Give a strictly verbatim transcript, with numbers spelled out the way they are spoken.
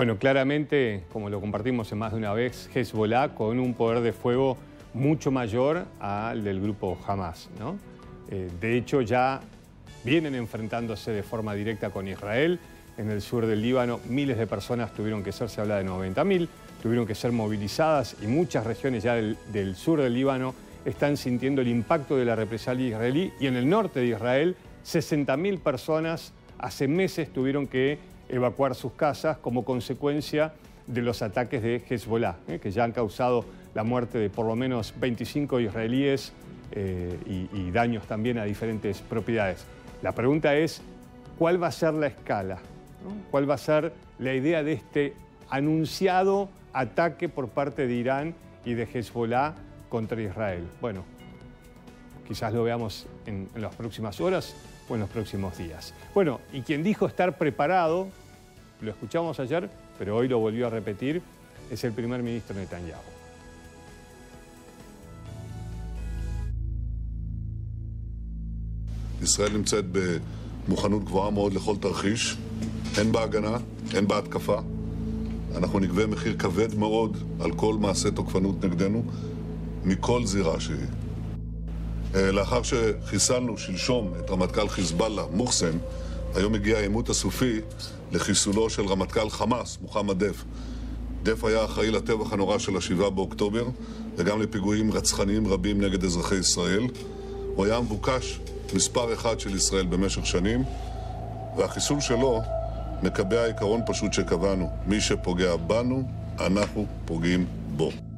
Bueno, claramente, como lo compartimos en más de una vez, Hezbollah con un poder de fuego mucho mayor al del grupo Hamas, ¿no? Eh, de hecho, ya vienen enfrentándose de forma directa con Israel. En el sur del Líbano, miles de personas tuvieron que ser, se habla de noventa mil, tuvieron que ser movilizadas, y muchas regiones ya del, del sur del Líbano están sintiendo el impacto de la represalia israelí. Y en el norte de Israel, sesenta mil personas hace meses tuvieron que evacuar sus casas como consecuencia de los ataques de Hezbollah, ¿eh? que ya han causado la muerte de por lo menos veinticinco israelíes eh, y, y daños también a diferentes propiedades. La pregunta es, ¿cuál va a ser la escala? ¿No? ¿Cuál va a ser la idea de este anunciado ataque por parte de Irán y de Hezbollah contra Israel? Bueno, quizás lo veamos en, en las próximas horas o en los próximos días. Bueno, y quien dijo estar preparado, lo escuchamos ayer, pero hoy lo volvió a repetir, es el primer ministro Netanyahu. Israel está en מוכנות גבוהה מאוד לכל תרחיש, הן בהגנה, הן בהתקפה. אנחנו נגבה מחיר כבד מאוד על כל מעשה תוקפנות נגדנו, מכל זירה שהיא. לאחר שחיסלנו שלשום את רמטכ"ל חיזבאללה, מוחסן, היום הגיע העימות הסופי לחיסולו של רמטכ"ל חמאס, מוחמד דף. דף היה אחראי לטבח הנורא של השבעה באוקטובר, וגם לפיגועים רצחניים רבים נגד אזרחי ישראל. הוא היה מבוקש מספר אחד של ישראל במשך שנים, והחיסול שלו מקבע העיקרון פשוט שקבענו. מי שפוגע בנו, אנחנו פוגעים בו.